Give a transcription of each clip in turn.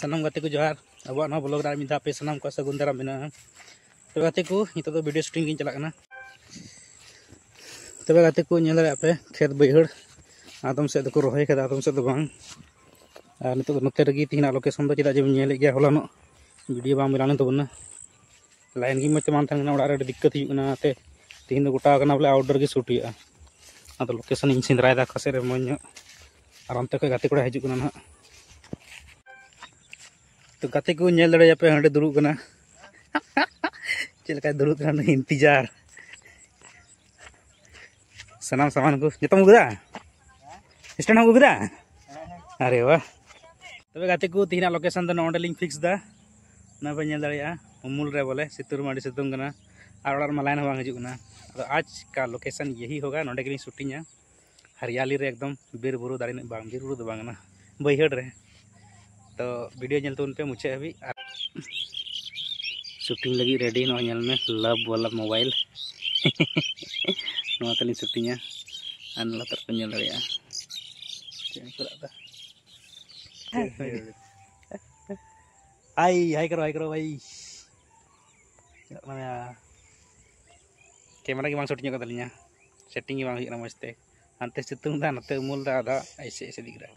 सामान गते को जोहार अब ना ब्लॉग रे मिदा पे सामान को सगुन दाराम मेना। तबे गते को नितो तो वीडियो शूटिंग चला कना। तबे गते को नेल रे पे खेत बयहड़ आदम से तो को रोहे के आदम से तो बांग आ नितो तो नते रगी तीना लोकेशन तो चदा जे नेल गया होला नो वीडियो बाम मिलान तो बना लाइन की मत मान थाना ओडा रे दिक्कत हिना ते तीन दो गोटा कना बोले आउटडोर की शूट हिया। आ तो लोकेशन इन सेंद्राय दा खसे रे मोय और अंत को गते कोड़ा हजू कना ना। तो गते को नेल रे पे हंडे दुरु कना चलका दुरु कना इंतजार सनाम सामान को जतम गुदा स्टैंड हो गुदा। अरे वाह। तबे गते को तीना लोकेशन द नोंडे लिंक फिक्स दा ना पे नेल दरिया उमुल रे बोले सितुर माडी सितुम कना और ओडा लाइन बांग हजू कना। तो आज का लोकेशन यही होगा नोंडे के शूटिंग हरियाली रे एकदम बीर बुरु दाड़ी बांग बीर बुरु द बांगना बयहड़ रे। तो वीडियो जल्द उन पे मुझे अभी शूटिंग लगी रेडी ना नल में लव वाला मोबाइल ना तली शूटिंग अनला तर पे नल या आई हाय करो भाई माने कैमरा की बांग शूटिंग कर दलिया सेटिंग की बांग हिना मस्ते अंते सितुंग दा नते मूल दा आधा ऐसे ऐसे दिख रहा है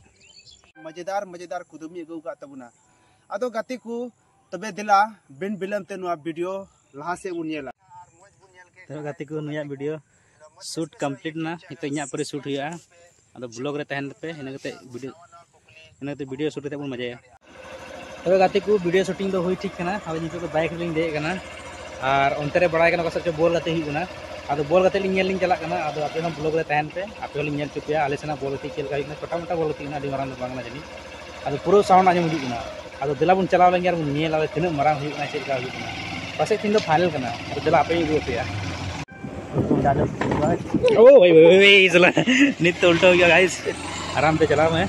मजेदार मजेदार कुदमी अगु का तबना आदो गति को तबे दिला बिन बिलम ते नुआ वीडियो लहा से उनेला तो गति को नुआ वीडियो शूट कंप्लीट ना तो इया पर शूट हुआ आदो ब्लॉग रे तहन पे इनते वीडियो शूट ते मजा है। तो गति को वीडियो शूटिंग दो होई ठीक कना अब नितो तो बाइक लिंग दे कना और अंते रे बड़ाय कना कसर बोल गते हुई कना आदो बोल गते लिंग नेल लिंग चला कना आदो आपे हम ब्लॉग रे तहन पे आपे लिंग नेल चुपिया आले सेना बोल गते केल काई ना छोटा मोटा बोल गते ना डी मरान बांगना जनी आदो पुरो साउंड आजम हुई कना आदो दिला बुन चलाव लेंगे यार बुन नेल आवे तिन मरान हुई ना चेल का हुई कना पासे तिन दो फाइनल कना आदो दिला आपे ही गोपिया ओ भाई भाई चला नित उल्टा हो गया गाइस आराम से चलाओ मैं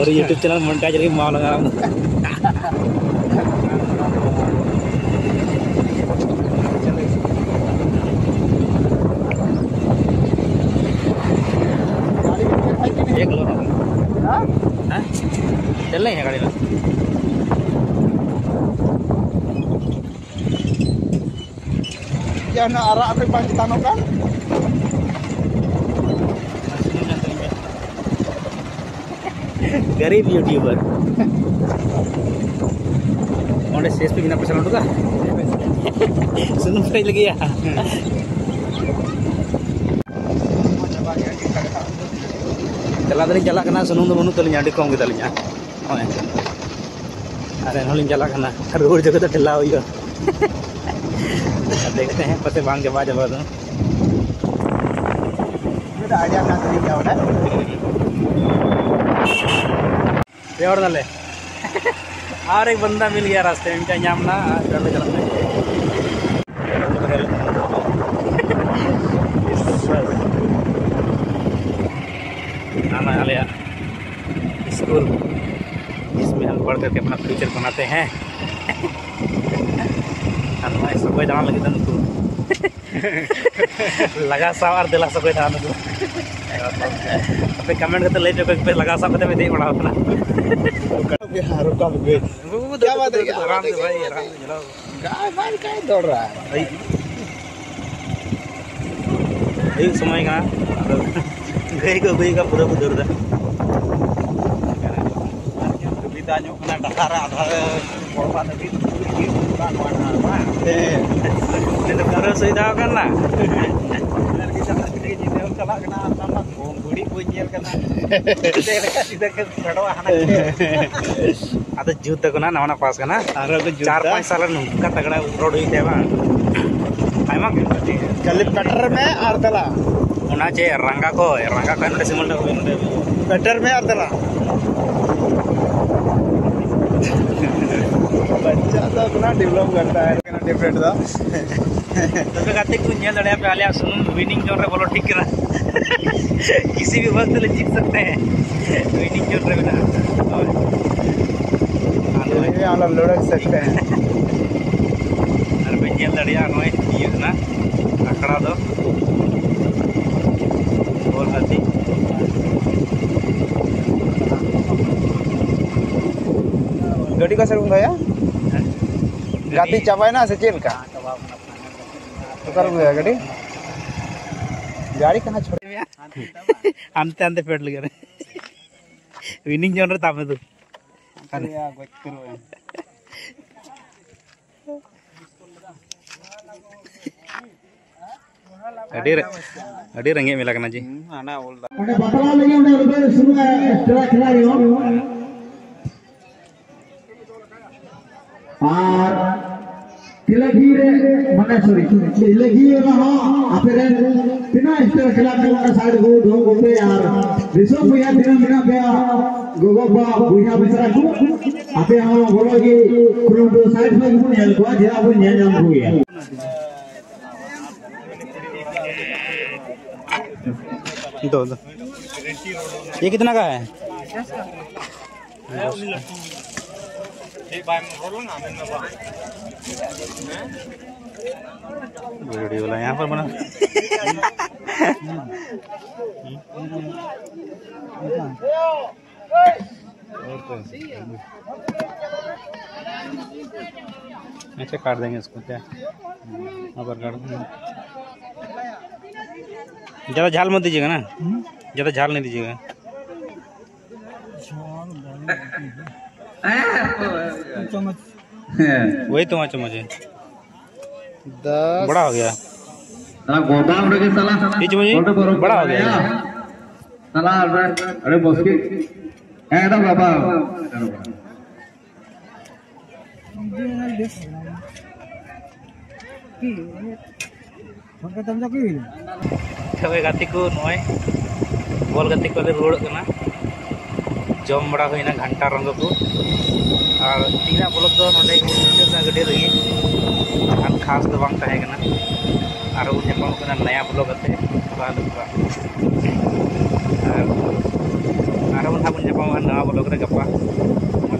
और YouTube चैनल मोनेटाइज करके मां लगा रहा हूं। चल रही है गाड़ी में ना आरा अपने पास तानों का गरीब यूट्यूबर उन्हें शेष पे बिना पैसा लौटूंगा सुनो फ्राई लगी चला दलिन चला करना सुनो तो मनु तलिया डी कम के तलिया अरे नलिन चला करना रोड जगह तो ढिला हो गया। देखते हैं पते बांग के बाद जब तो बेटा आइडिया ना तरी क्या होना रे और नले और एक बंदा मिल गया रास्ते में क्या नामना चल चला आना आलिया स्कूल इसमें हम पढ़ करके अपना फ्यूचर बनाते हैं। हमारे सबको जान लगी था नुकू लगा सावर दिला सबको जान नुकू अपने कमेंट करते ले चुके पे लगा सावर में देख बड़ा होता ना रुका भी क्या बात है आराम से भाई आराम से चलाओ क्या दौड़ रहा है एक समय का गई का पूरा दूर था दाजो कना डहारा आधार पड़वा तभी की बागवान आ ते ने करो सुविधा करना लड़की सब के जीते कला कना अपना घूम घुड़ी कोई जेल करना सीधा के खड़वा हना आ तो जूत कना नवना पास कना और को जूत 4-5 साल नुका तगड़ा रोड ही देवा आइमा कल कटर में आरतला होना चाहिए रंगा को इनके सिमल कटर में आरतला बच्चा तो अपना डेवलप करता है ना डिफरेंट था तो मैं कहते कुछ नहीं लड़े पे आले आप सुनो विनिंग जोन रे बोलो ठीक करा किसी भी वक्त ले जीत सकते हैं विनिंग जोन रे बिना आलो ये आला लड़क सकते हैं अरे नहीं लड़े यार नॉइस ये ना अकड़ा दो और हाथी Jadi kau sarung ya? Ganti cabai na secil kah? Tukar ya gadi? Jari kena cepat. Ante ante pet lagi kan? Winning genre tamat tu. Karya gue keru ya. अधेर अधेर रंगे मिला करना जी आना बोल दा अरे बकरा लेके उन्हें रुपए शुरू का एक्स्ट्रा खिला रहे हो और तिलकी रे मने सॉरी तिलकी रे हाँ आपने बिना एक्स्ट्रा खिला के उनका साइड को ढोंग होते यार रिसोप भैया बिना बिना भैया गोगोबा भैया बिचारा को आपने हाँ बोलोगे कुलंदो साइड में कुछ नहीं हुआ जहाँ कुछ नहीं जाम हुआ दो दो ये कितना का है? वीडियो वाला यहाँ पर बना अच्छा काट देंगे इसको क्या अब काट देंगे ज़्यादा झाल मत दीजिएगा ना ज़्यादा झाल नहीं दीजिएगा वही तो चम्मच है बड़ा हो गया बड़ा हो गया अरे ᱵᱟᱝᱠᱟ ᱛᱟᱢᱡᱟ ᱠᱤ ᱛᱚᱵᱮ ᱜᱟᱛᱤ ᱠᱚ ᱱᱚᱭ ᱵᱚᱞ ᱜᱟᱛᱤ ᱠᱚ ᱞᱮ ᱨᱩᱣᱟᱹᱲ ᱠᱟᱱᱟ ᱡᱚᱢ ᱵᱟᱲᱟ ᱦᱩᱭᱱᱟ ᱜᱷᱟᱱᱴᱟ ᱨᱚᱝᱜᱚ ᱠᱚ ᱟᱨ ᱛᱤᱱᱟ ᱵᱞᱚᱠ ᱫᱚ ᱱᱚᱰᱮ ᱠᱚ ᱜᱟᱹᱰᱤ ᱨᱮᱜᱮ ᱟᱨ ᱠᱷᱟᱥ ᱫᱚ ᱵᱟᱝ ᱛᱟᱦᱮᱸ ᱠᱟᱱᱟ ᱟᱨ ᱩᱱ ᱧᱟᱯᱟᱢ ᱠᱟᱱᱟ ᱱᱟᱭᱟ ᱵᱞᱚᱠ ᱟᱛᱮ ᱵᱟᱞᱩᱯᱟ ᱟᱨ ᱟᱨ ᱩᱱ ᱦᱟᱵᱚᱱ ᱧᱟᱯᱟᱢᱟ ᱱᱟᱣᱟ ᱵᱞᱚᱠ ᱨᱮ ᱜᱟᱯᱟ